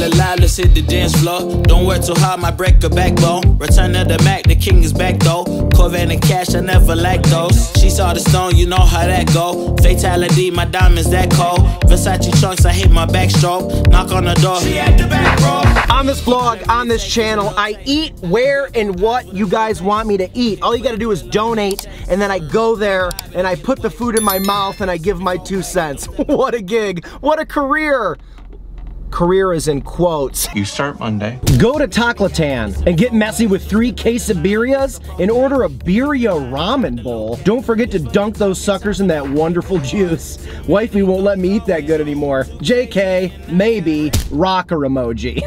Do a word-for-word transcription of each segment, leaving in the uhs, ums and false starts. feel alive, let's hit the dance floor. Don't work too hard, might break a backbone. Return of the Mac, the king is back though. Corvette and cash, I never lack those. She saw the stone, you know how that go. Fatality, my diamonds that cold. Versace trunks, I hit my backstroke. Knock on the door, she at the back bro. On this vlog, on this channel, I eat where and what you guys want me to eat. All you gotta do is donate, and then I go there and I put the food in my mouth and I give my two cents. What a gig, what a career. Career is in quotes. You start Monday. Go to Tacotlan and get messy with three quesabirrias and order a birria ramen bowl. Don't forget to dunk those suckers in that wonderful juice. Wifey won't let me eat that good anymore. J K, maybe, rocker emoji.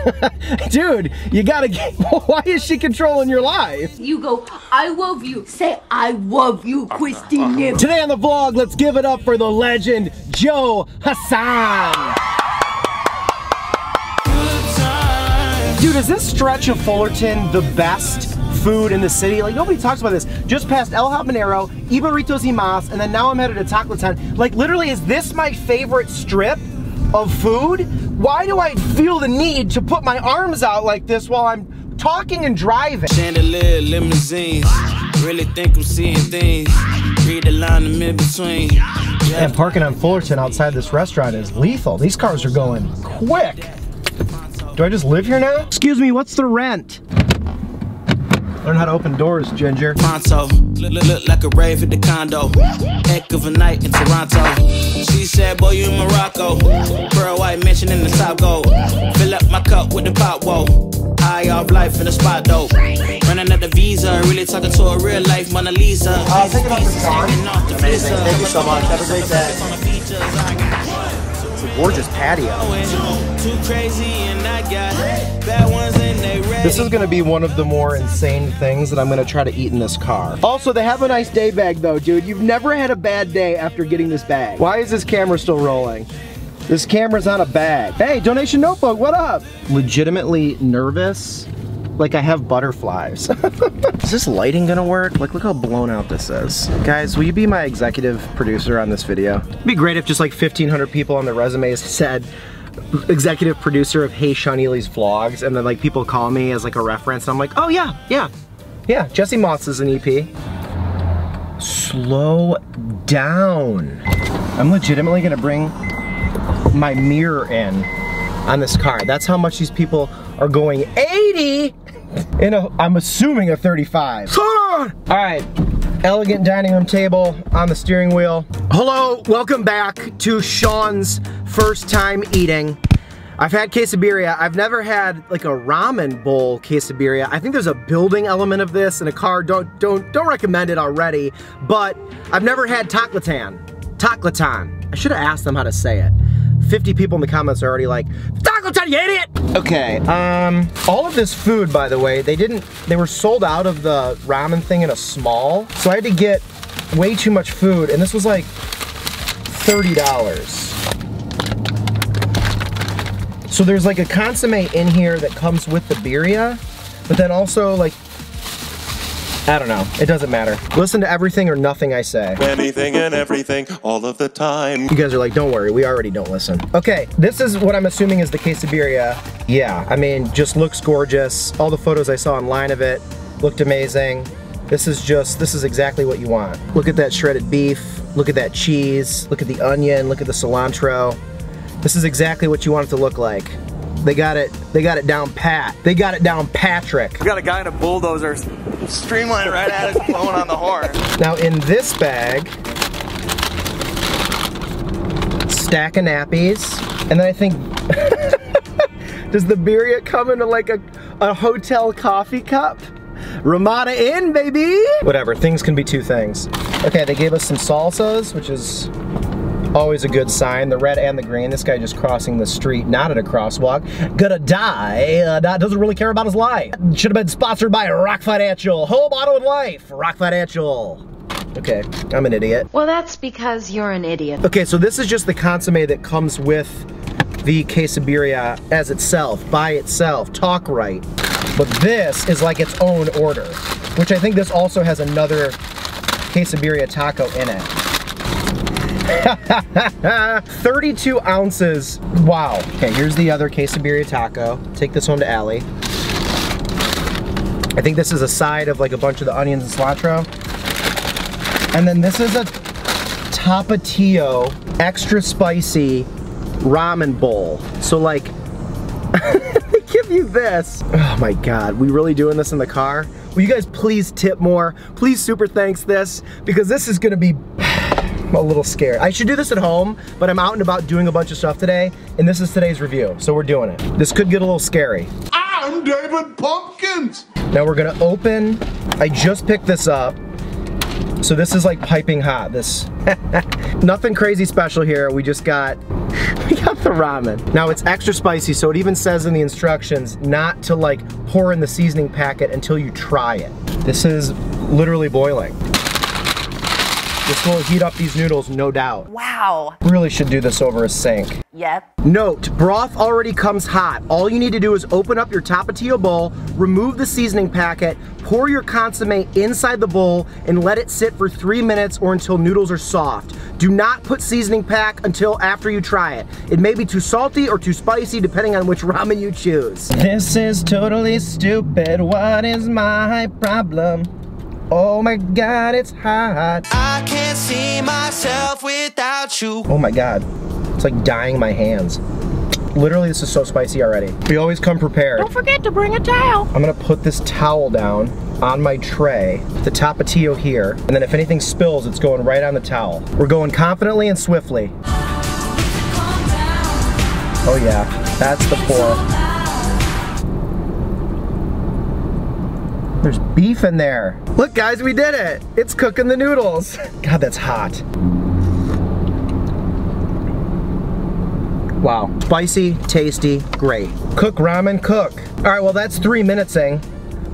Dude, you gotta get, why is she controlling your life? You go, I love you. Say, I love you, Christine. Today on the vlog, let's give it up for the legend, Joe Hassan. Dude, is this stretch of Fullerton the best food in the city? Like, nobody talks about this. Just past El Habanero, Ibaritos y Mas, and then now I'm headed to Tacotlan. Like, literally, is this my favorite strip of food? Why do I feel the need to put my arms out like this while I'm talking and driving? Chandelier, limousines, really think I'm seeing things. Read the line in mid-between. And parking on Fullerton outside this restaurant is lethal. These cars are going quick. Do I just live here now? Excuse me, what's the rent? Learn how to open doors, Ginger. Toronto, look, look like a rave at the condo. Heck of a night in Toronto. She said, boy, you in Morocco. Pearl white mansion in the Sago. Fill up my cup with the pot, whoa. High off life in the spot, though. Running at the Visa, really talking to a real life Mona Lisa. Uh, thinking about this song. Amazing, thank you so much. Have a great day. Gorgeous patio. This is gonna be one of the more insane things that I'm gonna try to eat in this car. Also, they have a nice day bag though, dude. You've never had a bad day after getting this bag. Why is this camera still rolling? This camera's on a bag. Hey, donation notebook, what up? Legitimately nervous, like I have butterflies. Is this lighting gonna work? Like, look how blown out this is. Guys, will you be my executive producer on this video? It'd be great if just like fifteen hundred people on their resumes said, executive producer of Hey Sean Ely's Vlogs, and then like people call me as like a reference, and I'm like, oh yeah, yeah, yeah, Jesse Moss is an E P. Slow down. I'm legitimately gonna bring my mirror in on this car. That's how much these people are going eighty in a, I'm assuming a thirty-five. Hold on! All right, elegant dining room table on the steering wheel. Hello, welcome back to Sean's first time eating. I've had quesabirria. I've never had like a ramen bowl quesabirria. I think there's a building element of this in a car. Don't don't don't recommend it already. But I've never had Tacotlan. Tacotlan. I should have asked them how to say it. fifty people in the comments are already like, Tacotlan, you idiot! Okay, um, all of this food, by the way, they didn't, they were sold out of the ramen thing in a small, so I had to get way too much food, and this was like thirty dollars. So there's like a consomme in here that comes with the birria, but then also like, I don't know, it doesn't matter. Listen to everything or nothing I say. Anything and everything, all of the time. You guys are like, don't worry, we already don't listen. Okay, this is what I'm assuming is the quesabirria. Yeah, I mean, just looks gorgeous. All the photos I saw online of it looked amazing. This is just, this is exactly what you want. Look at that shredded beef, look at that cheese, look at the onion, look at the cilantro. This is exactly what you want it to look like. They got it, they got it down pat. They got it down Patrick. We got a guy in a bulldozer streamlining right at us, blowing on the horn. Now in this bag, stack of nappies, and then I think, does the birria come into like a, a hotel coffee cup? Ramada Inn, baby! Whatever, things can be two things. Okay, they gave us some salsas, which is always a good sign, the red and the green. This guy just crossing the street, not at a crosswalk. Gonna die, uh, doesn't really care about his life. Should have been sponsored by Rock Financial, home, auto, and life, Rock Financial. Okay, I'm an idiot. Well, that's because you're an idiot. Okay, so this is just the consomme that comes with the quesabirria as itself, by itself, talk right. But this is like its own order, which I think this also has another quesabirria taco in it. thirty-two ounces. Wow. Okay, here's the other quesabirria taco. Take this one to Allie. I think this is a side of like a bunch of the onions and cilantro. And then this is a Tapatio extra spicy ramen bowl. So like, they give you this. Oh my God, we really doing this in the car? Will you guys please tip more? Please super thanks this, because this is gonna be, I'm a little scared. I should do this at home, but I'm out and about doing a bunch of stuff today, and this is today's review, so we're doing it. This could get a little scary. I'm David Pumpkins. Now we're gonna open, I just picked this up, so this is like piping hot, this. Nothing crazy special here, we just got, we got the ramen. Now it's extra spicy, so it even says in the instructions not to like pour in the seasoning packet until you try it. This is literally boiling. This will heat up these noodles, no doubt. Wow. Really should do this over a sink. Yep. Note, broth already comes hot. All you need to do is open up your Tapatio bowl, remove the seasoning packet, pour your consomme inside the bowl, and let it sit for three minutes or until noodles are soft. Do not put seasoning pack until after you try it. It may be too salty or too spicy depending on which ramen you choose. This is totally stupid. What is my problem? Oh my God, it's hot. I can't see myself without you. Oh my God, it's like dyeing my hands. Literally, this is so spicy already. We always come prepared. Don't forget to bring a towel. I'm gonna put this towel down on my tray, the Tapatio here, and then if anything spills, it's going right on the towel. We're going confidently and swiftly. Oh yeah, that's the pour. There's beef in there. Look guys, we did it. It's cooking the noodles. God, that's hot. Wow, spicy, tasty, great. Cook ramen, cook. All right, well that's three minutes-ing.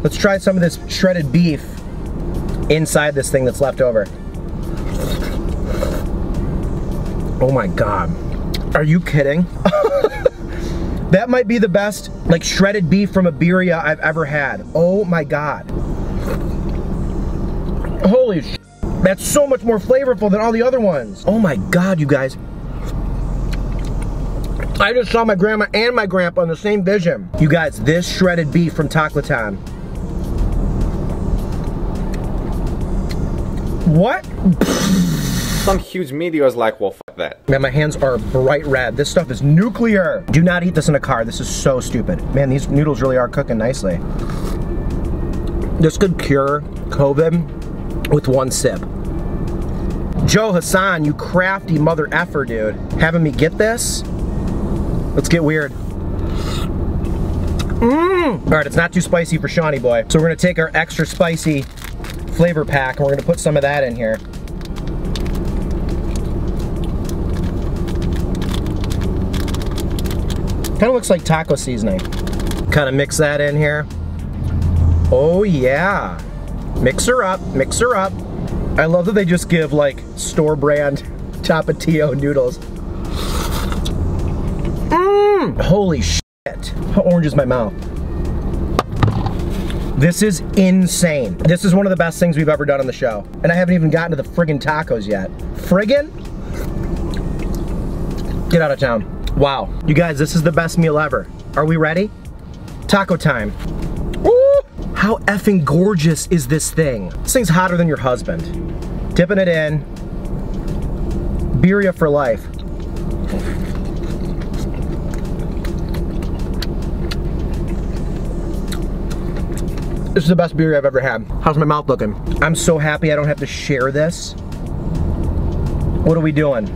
Let's try some of this shredded beef inside this thing that's left over. Oh my God, are you kidding? That might be the best like shredded beef from a birria I've ever had. Oh my God. Holy sh**. That's so much more flavorful than all the other ones. Oh my God, you guys. I just saw my grandma and my grandpa on the same vision. You guys, this shredded beef from Tacotlan. What? Some huge media is like, well, fuck that. Man, my hands are bright red. This stuff is nuclear. Do not eat this in a car. This is so stupid. Man, these noodles really are cooking nicely. This could cure COVID with one sip. Joe Hassan, you crafty mother effer, dude. Having me get this? Let's get weird. Mmm. All right, it's not too spicy for Shawnee boy. So we're gonna take our extra spicy flavor pack and we're gonna put some of that in here. Kind of looks like taco seasoning. Kind of mix that in here. Oh yeah. Mix her up, mix her up. I love that they just give like store brand Tapatio noodles. Mmm, holy shit. How orange is my mouth? This is insane. This is one of the best things we've ever done on the show. And I haven't even gotten to the friggin' tacos yet. Friggin'? Get out of town. Wow, you guys, this is the best meal ever. Are we ready? Taco time. Ooh, how effing gorgeous is this thing? This thing's hotter than your husband. Dipping it in. Birria for life. This is the best birria I've ever had. How's my mouth looking? I'm so happy I don't have to share this. What are we doing?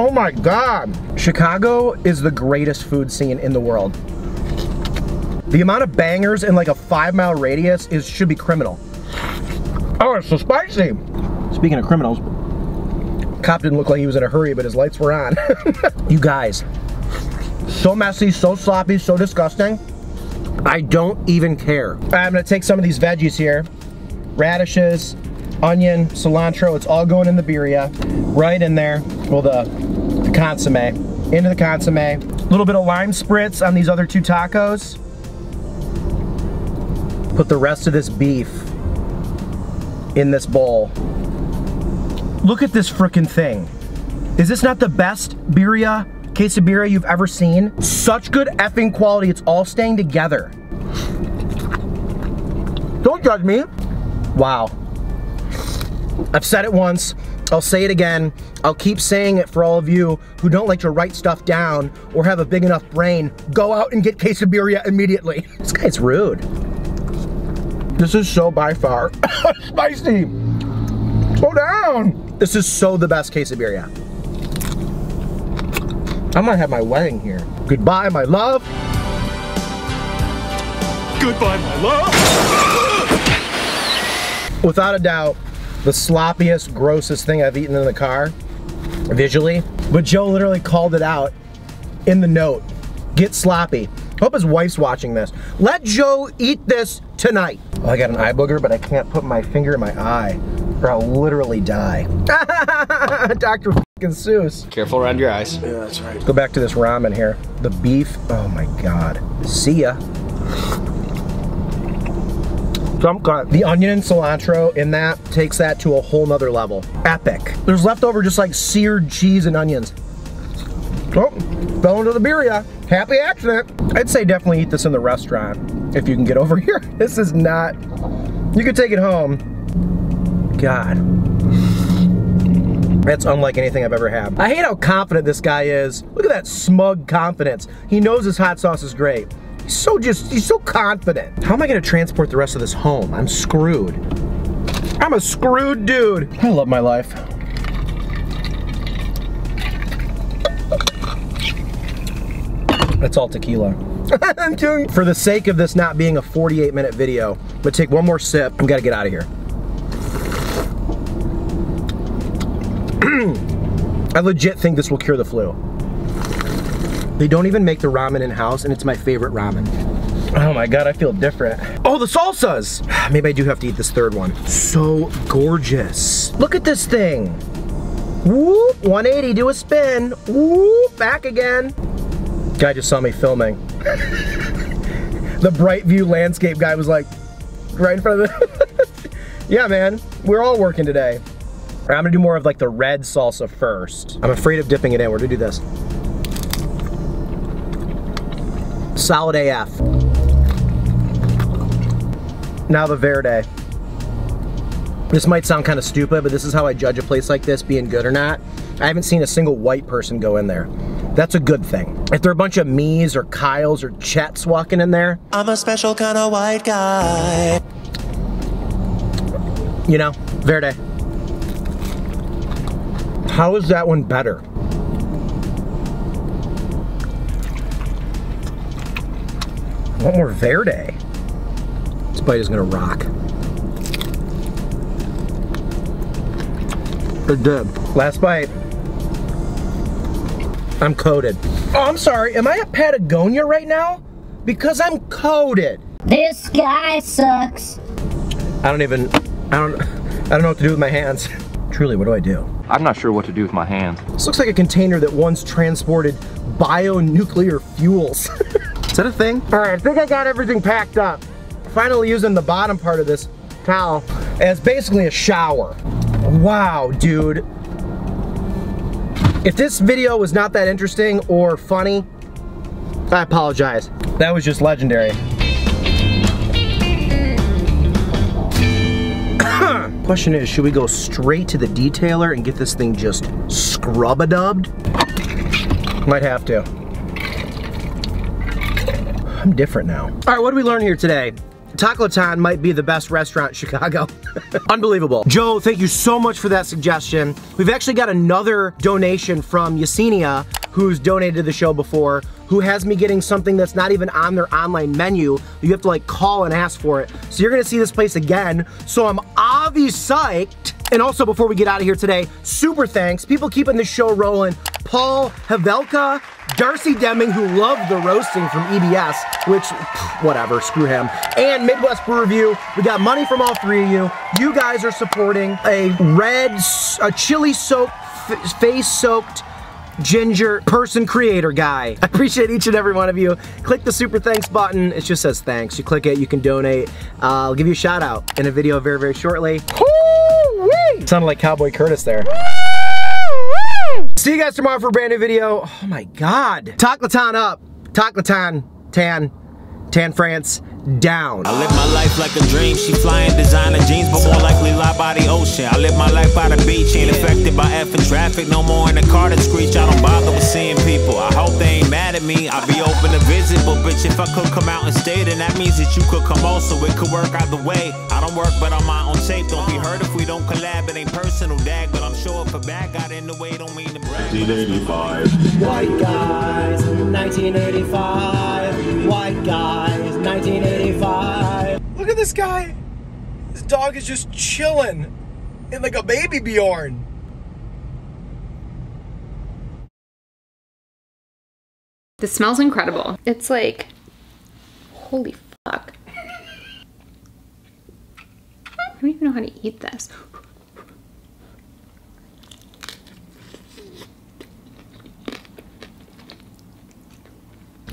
Oh my God. Chicago is the greatest food scene in the world. The amount of bangers in like a five mile radius is should be criminal. Oh, it's so spicy. Speaking of criminals, cop didn't look like he was in a hurry, but his lights were on. You guys, so messy, so sloppy, so disgusting. I don't even care. All right, I'm gonna take some of these veggies here. Radishes, onion, cilantro, it's all going in the birria. Right in there, well the, consommé, into the consommé. A little bit of lime spritz on these other two tacos. Put the rest of this beef in this bowl. Look at this frickin' thing. Is this not the best birria, quesabirria you've ever seen? Such good effing quality, it's all staying together. Don't judge me. Wow. I've said it once, I'll say it again, I'll keep saying it for all of you who don't like to write stuff down or have a big enough brain. Go out and get quesabirria immediately. This guy's rude. This is so by far spicy. Slow down. This is so the best quesabirria. I might have my wedding here. Goodbye, my love. Goodbye, my love. Without a doubt, the sloppiest, grossest thing I've eaten in the car, visually. But Joe literally called it out in the note. Get sloppy. Hope his wife's watching this. Let Joe eat this tonight. Well, I got an eye booger, but I can't put my finger in my eye, or I'll literally die. Doctor fucking Seuss. Careful around your eyes. Yeah, that's right. Go back to this ramen here. The beef, oh my God. See ya. Jump cut. The onion and cilantro in that takes that to a whole nother level. Epic. There's leftover just like seared cheese and onions. Oh, fell into the birria. Happy accident. I'd say definitely eat this in the restaurant if you can get over here. This is not, you could take it home. God. That's unlike anything I've ever had. I hate how confident this guy is. Look at that smug confidence. He knows his hot sauce is great. So just, he's so confident. How am I gonna transport the rest of this home? I'm screwed. I'm a screwed dude. I love my life. That's all tequila. I'm doing. For the sake of this not being a forty-eight minute video, but take one more sip, we gotta get out of here. I legit think this will cure the flu. They don't even make the ramen in-house, and it's my favorite ramen. Oh my God, I feel different. Oh, the salsas! Maybe I do have to eat this third one. So gorgeous. Look at this thing. Whoop, one eighty, do a spin. Whoop, back again. Guy just saw me filming. The Bright View landscape guy was like, right in front of the... Yeah, man, we're all working today. All right, I'm gonna do more of like the red salsa first. I'm afraid of dipping it in, we're gonna do this. Solid A F. Now the verde. This might sound kind of stupid, but this is how I judge a place like this being good or not. I haven't seen a single white person go in there. That's a good thing. If there are a bunch of me's or Kyles or Chets walking in there, I'm a special kind of white guy. You know, verde. How is that one better? I want more verde. This bite is gonna rock. It did. Last bite. I'm coated. Oh, I'm sorry, am I at Patagonia right now? Because I'm coated. This guy sucks. I don't even, I don't, I don't know what to do with my hands. Truly, what do I do? I'm not sure what to do with my hands. This looks like a container that once transported bionuclear fuels. Is that a thing? All right, I think I got everything packed up. Finally using the bottom part of this towel as basically a shower. Wow, dude. If this video was not that interesting or funny, I apologize. That was just legendary. Question is, should we go straight to the detailer and get this thing just scrub-a-dubbed? Might have to. I'm different now. All right, what did we learn here today? Tacotlan might be the best restaurant in Chicago. Unbelievable. Joe, thank you so much for that suggestion. We've actually got another donation from Yasenia, who's donated to the show before, who has me getting something that's not even on their online menu. You have to like call and ask for it. So you're gonna see this place again. So I'm obviously psyched. And also before we get out of here today, super thanks. People keeping the show rolling. Paul Havelka, Darcy Deming, who loved the roasting from E B S, which, pff, whatever, screw him, and Midwest Brew Review. We got money from all three of you. You guys are supporting a red, a chili-soaked, face-soaked, ginger person creator guy. I appreciate each and every one of you. Click the super thanks button. It just says thanks. You click it, you can donate. Uh, I'll give you a shout out in a video very, very shortly. Woo! Sounded like Cowboy Curtis there. Woo! Woo! See you guys tomorrow for a brand new video. Oh my God. Tacotlan up. Tacotlan, tan, Tan France, down. I live my life like a dream. She flying designer jeans, but more likely lie by the ocean. I live my life by the beach, ain't affected by effing traffic. No more in the car to screech. I don't bother with seeing people. I hope they ain't mad at me. I'll be open to visit, but bitch, if I could come out and stay, then that means that you could come also. It could work either way. I don't work, but I'm my own shape. Don't be hurt if we don't collab. It ain't personal, dag, but I'm sure if a bad got in the way, don't mean to brag. nineteen eighty-five. White guys, nineteen eighty-five. White guys, nineteen eighty-five. Look at this guy. This dog is just chilling in like a baby Bjorn. This smells incredible. It's like, holy fuck. I don't even know how to eat this.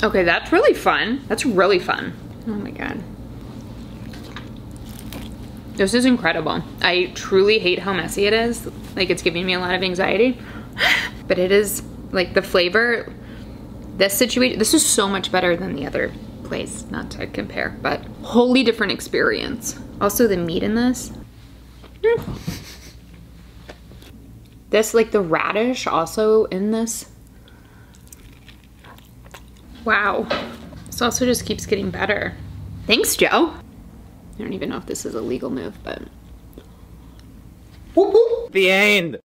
Okay, that's really fun. That's really fun. Oh my God. This is incredible. I truly hate how messy it is. Like, it's giving me a lot of anxiety, but it is like the flavor, this situation, this is so much better than the other place, not to compare, but wholly different experience. Also the meat in this. Mm. This, like the radish also in this. Wow. This also just keeps getting better. Thanks, Joe. I don't even know if this is a legal move, but... Whoop, whoop. The end.